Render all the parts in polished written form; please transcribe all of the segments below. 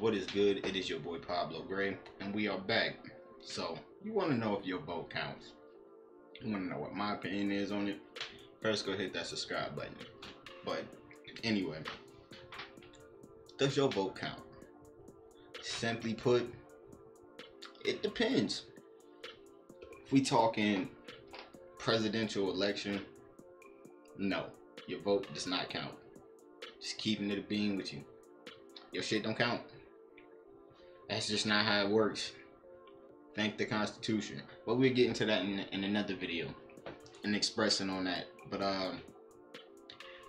What is good? It is your boy Pvblogrey, and we are back. So you want to know if your vote counts, you want to know what my opinion is on it, first go hit that subscribe button. But anyway, does your vote count? Simply put, it depends. If we talking presidential election, no, your vote does not count. Just keeping it a bean with you. Your shit don't count. That's just not how it works. Thank the Constitution. But we'll get into that in another video and expressing on that. But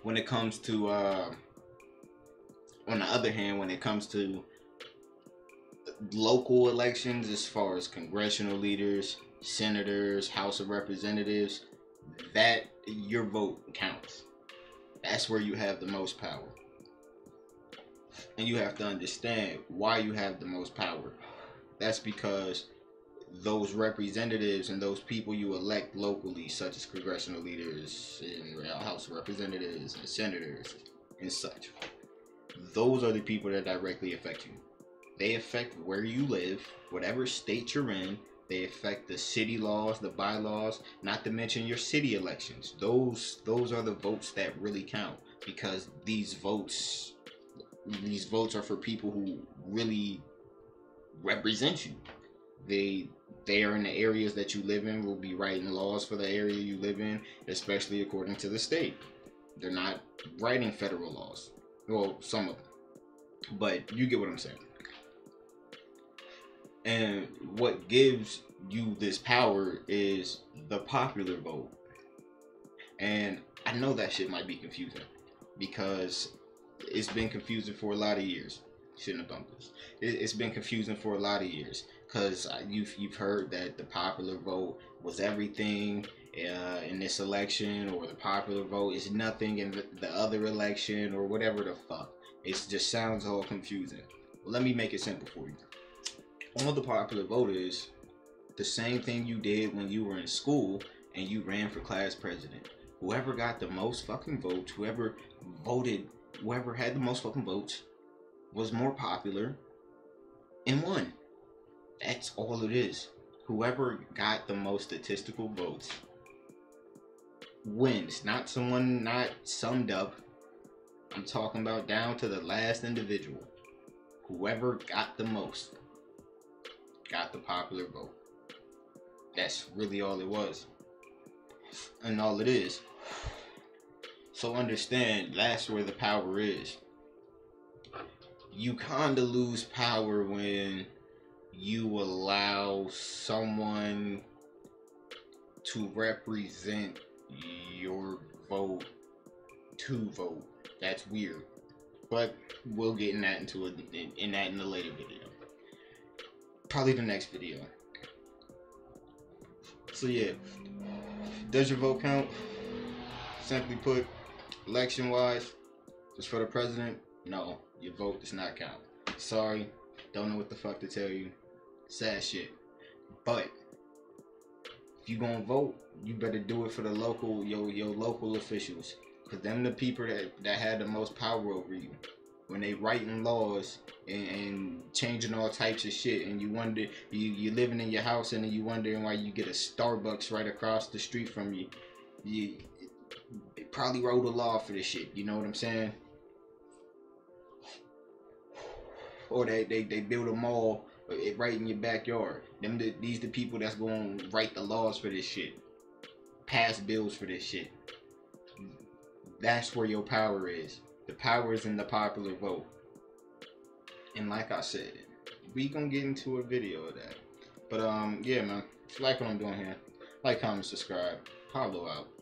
when it comes to on the other hand, when it comes to local elections, as far as congressional leaders, senators, House of Representatives, that your vote counts. That's where you have the most power. And you have to understand why you have the most power. That's because those representatives and those people you elect locally, such as congressional leaders and House of Representatives and senators and such, those are the people that directly affect you. They affect where you live, whatever state you're in. They affect the city laws, the bylaws, not to mention your city elections. Those are the votes that really count, because these votes are for people who really represent you. They are in the areas that you live in, will be writing laws for the area you live in, especially according to the state. They're not writing federal laws. Well, some of them. But you get what I'm saying. And what gives you this power is the popular vote. And I know that shit might be confusing, because it's been confusing for a lot of years. Shouldn't have bumped this. It's been confusing for a lot of years, because you've heard that the popular vote was everything in this election, or the popular vote is nothing in the other election, or whatever the fuck. It just sounds all confusing. Well, let me make it simple for you. All the popular vote is the same thing you did when you were in school and you ran for class president. Whoever got the most fucking votes, whoever voted, whoever had the most fucking votes was more popular and won. That's all it is. Whoever got the most statistical votes wins. Not someone not summed up. I'm talking about down to the last individual. Whoever got the most got the popular vote. That's really all it was, and all it is. So understand, that's where the power is. You kinda lose power when you allow someone to represent your vote to vote. That's weird, but we'll get in that in a later video, probably the next video. So yeah, does your vote count? Simply put, election wise, just for the president, no, your vote does not count. Sorry, don't know what the fuck to tell you. Sad shit. But if you gonna vote, you better do it for the local, your local officials, cause them the people that had the most power over you. When they writing laws and changing all types of shit, and you wonder, you living in your house and then you wondering why you get a Starbucks right across the street from you. They probably wrote a law for this shit, you know what I'm saying? Or they build a mall right in your backyard. These the people that's gonna write the laws for this shit, pass bills for this shit. That's where your power is. The power is in the popular vote. And like I said, we gonna get into a video of that. But yeah, man, if you like what I'm doing here, like, comment, subscribe. Pablo out.